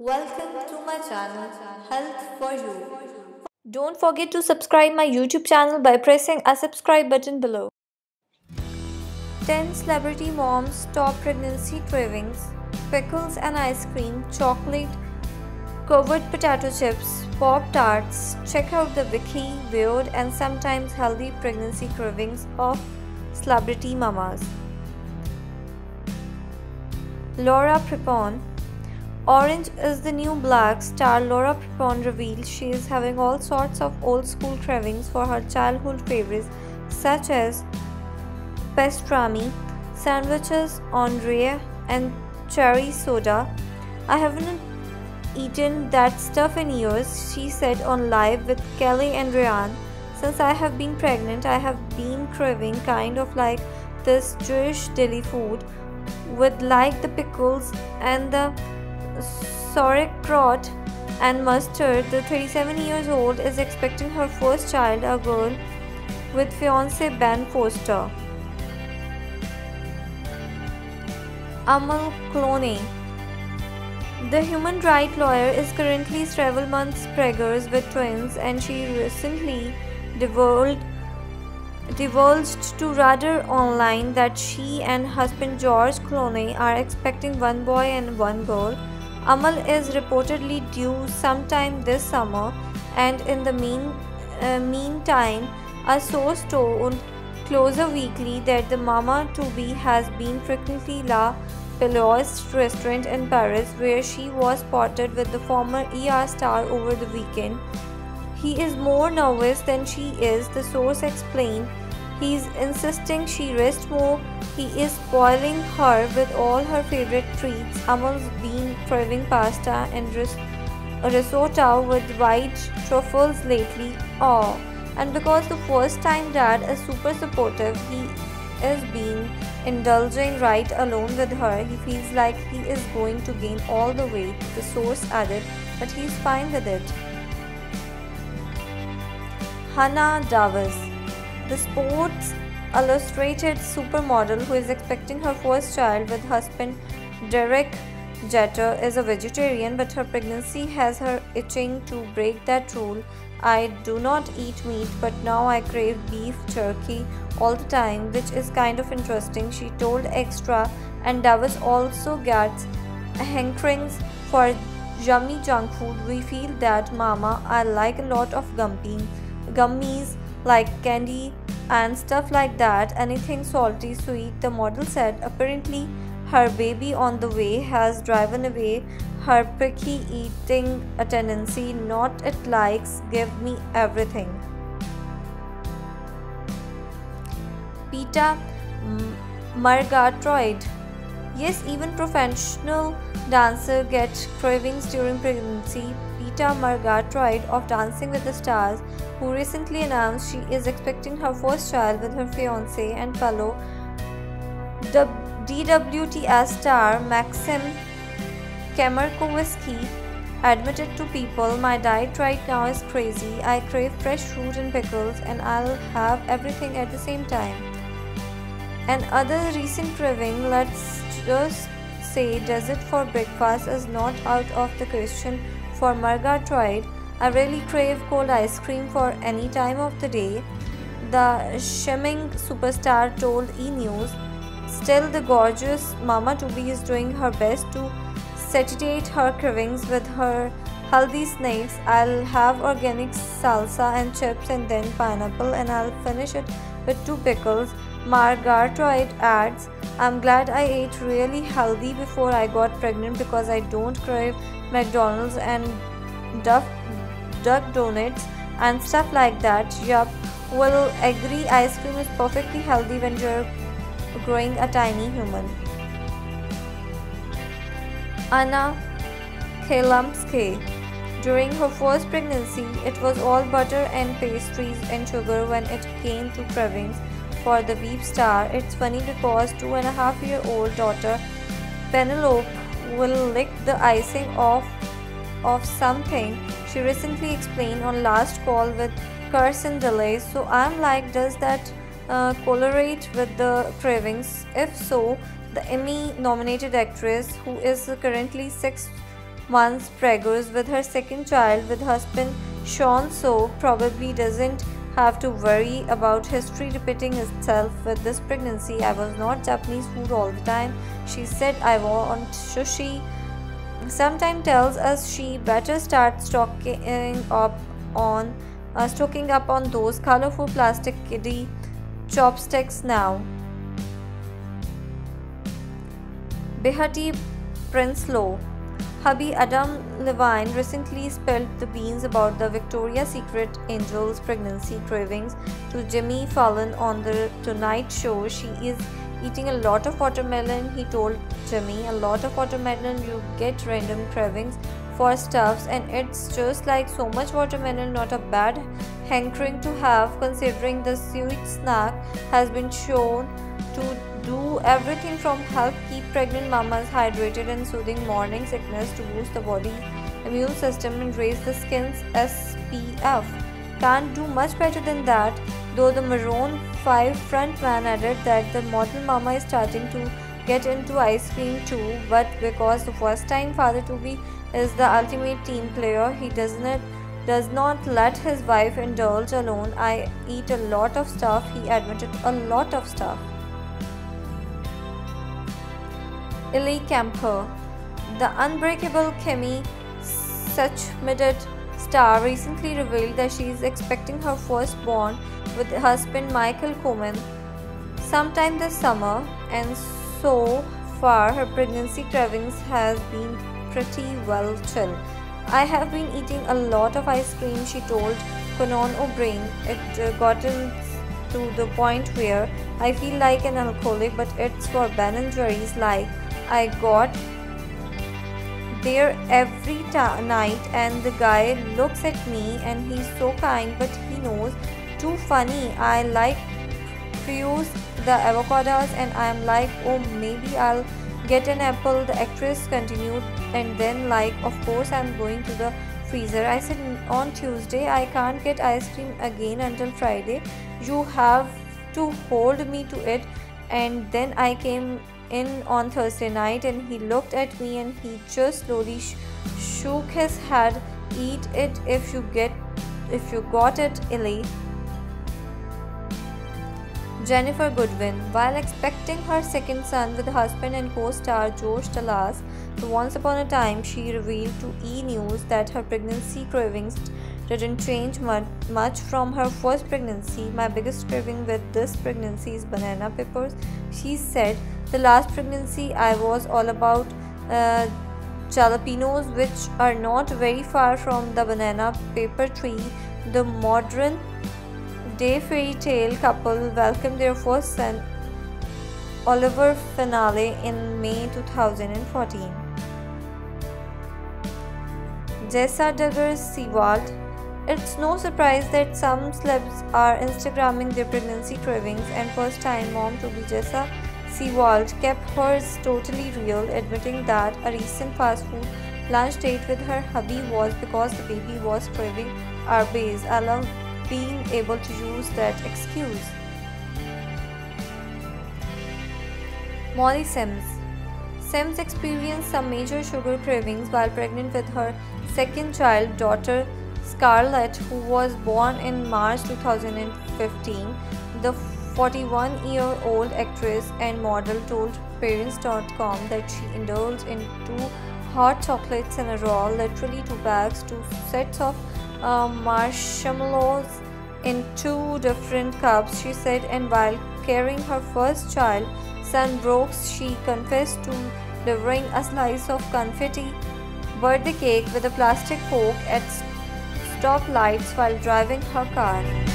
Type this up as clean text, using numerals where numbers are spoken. Welcome to my channel, Health for You. Don't forget to subscribe my YouTube channel by pressing a subscribe button below. 10 celebrity moms stop pregnancy cravings. Pickles and ice cream, chocolate, covered potato chips, pop tarts. Check out the wiki, weird and sometimes healthy pregnancy cravings of celebrity mamas. Laura Prepon. Orange is the New Black star Laura Prepon reveals she is having all sorts of old-school cravings for her childhood favorites such as pastrami, sandwiches, andrea, and cherry soda. I haven't eaten that stuff in years, she said on Live with Kelly and Ryan. Since I have been pregnant, I have been craving kind of like this Jewish deli food with like the pickles and the sauerkraut and mustard. The 37 years old is expecting her first child, a girl, with fiance Ben Foster. Amal Clooney. The human rights lawyer is currently several months preggers with twins, and she recently divulged to Radar Online that she and husband George Clooney are expecting one boy and one girl. Amal is reportedly due sometime this summer, and in the meantime, a source told Closer Weekly that the mama-to-be has been frequently La Pelouse restaurant in Paris, where she was spotted with the former ER star over the weekend. He is more nervous than she is, the source explained. He is insisting she rest more. He is spoiling her with all her favorite treats. Amal's been craving pasta and risotto with white truffles lately. Oh, and because the first time dad is super supportive, he is being indulging right alone with her. He feels like he is going to gain all the weight, the source added, but he's fine with it. Hannah Davis. The Sports Illustrated supermodel who is expecting her first child with husband Derek Jeter is a vegetarian, but her pregnancy has her itching to break that rule. I do not eat meat, but now I crave beef jerky all the time, which is kind of interesting, she told Extra, and Davis also gets hankerings for yummy junk food. We feel that, Mama, I like a lot of gummies like candy and stuff like that, anything salty, sweet, the model said. Apparently her baby on the way has driven away her picky eating a tendency, not it likes give me everything. Peta Murgatroyd. Yes, even professional dancers get cravings during pregnancy. Peta Murgatroyd of Dancing with the Stars, who recently announced she is expecting her first child with her fiancé and fellow DWTS star Maksim Chmerkovskiy, admitted to People, "My diet right now is crazy. I crave fresh fruit and pickles, and I'll have everything at the same time." And other recent craving, let's just say dessert for breakfast, is not out of the question for Murgatroyd. I really crave cold ice cream for any time of the day, the shimmering superstar told E! News. Still, the gorgeous mama-to-be is doing her best to satiate her cravings with her healthy snacks. I'll have organic salsa and chips and then pineapple, and I'll finish it with 2 pickles. Murgatroyd adds, I'm glad I ate really healthy before I got pregnant because I don't crave McDonald's and duck donuts and stuff like that. Yup, will agree ice cream is perfectly healthy when you're growing a tiny human. Anna Chlumsky. During her first pregnancy, it was all butter and pastries and sugar when it came to cravings for the Veep star. It's funny because 2.5-year-old daughter Penelope will lick the icing off of something, she recently explained on Last Call with Curse and Delay. So I'm like, does that correlate with the cravings? If so, the Emmy-nominated actress, who is currently 6 months preggers with her second child with husband Sean So, probably doesn't have to worry about history repeating itself with this pregnancy. I was not Japanese food all the time. She said I want sushi. Sometime tells us she better start stocking up on those colorful plastic kiddie chopsticks now. Behati Prinsloo. Hubby Adam Levine recently spilled the beans about the Victoria's Secret angel's pregnancy cravings to Jimmy Fallon on The Tonight Show. She is eating a lot of watermelon, he told Jimmy. A lot of watermelon, you get random cravings for stuffs, and it's just like so much watermelon, not a bad hankering to have, considering the sweet snack has been shown to do everything from help keep pregnant mamas hydrated and soothing morning sickness to boost the body's immune system and raise the skin's SPF. Can't do much better than that, though the Maroon 5 frontman added that the model mama is starting to get into ice cream too, but because the first-time father-to-be is the ultimate team player, he does not let his wife indulge alone. I eat a lot of stuff, he admitted, a lot of stuff. Ellie Kemper. The unbreakable Kimmy Schmidt star recently revealed that she is expecting her firstborn with husband Michael Komen sometime this summer, and so far her pregnancy cravings has been pretty well chill. I have been eating a lot of ice cream, she told Conan O'Brien. It gotten to the point where I feel like an alcoholic, but it's for Ben & Jerry's, like I got there every night, and the guy looks at me and he's so kind, but he knows too funny. I like fuse the avocados and I'm like, oh maybe I'll get an apple, the actress continued, and then like of course I'm going to the freezer. I said on Tuesday I can't get ice cream again until Friday. You have to hold me to it. And then I came in on Thursday night and he looked at me and he just slowly shook his head. Eat it if you got it, Ellie. Jennifer Goodwin. While expecting her second son with husband and co-star George Clooney, once upon a time she revealed to E! News that her pregnancy cravings didn't change much from her first pregnancy. My biggest craving with this pregnancy is banana peppers, she said. The last pregnancy I was all about jalapenos, which are not very far from the banana pepper tree. The modern day fairy tale couple welcomed their first son Oliver Finale in May 2014. Jessa Duggar Seward. It's no surprise that some celebs are Instagramming their pregnancy cravings, and first-time mom-to-be Jessa Seward kept hers totally real, admitting that a recent fast food lunch date with her hubby was because the baby was craving Arby's. I love being able to use that excuse. Molly Sims. Sims experienced some major sugar cravings while pregnant with her second child, daughter Scarlett, who was born in March 2015. The 41-year-old actress and model told Parents.com that she indulged in 2 hot chocolates in a row, literally 2 bags, 2 sets of marshmallows in 2 different cups, she said, and while carrying her first child, son Brooks, she confessed to delivering a slice of confetti birthday cake with a plastic fork at stoplights while driving her car.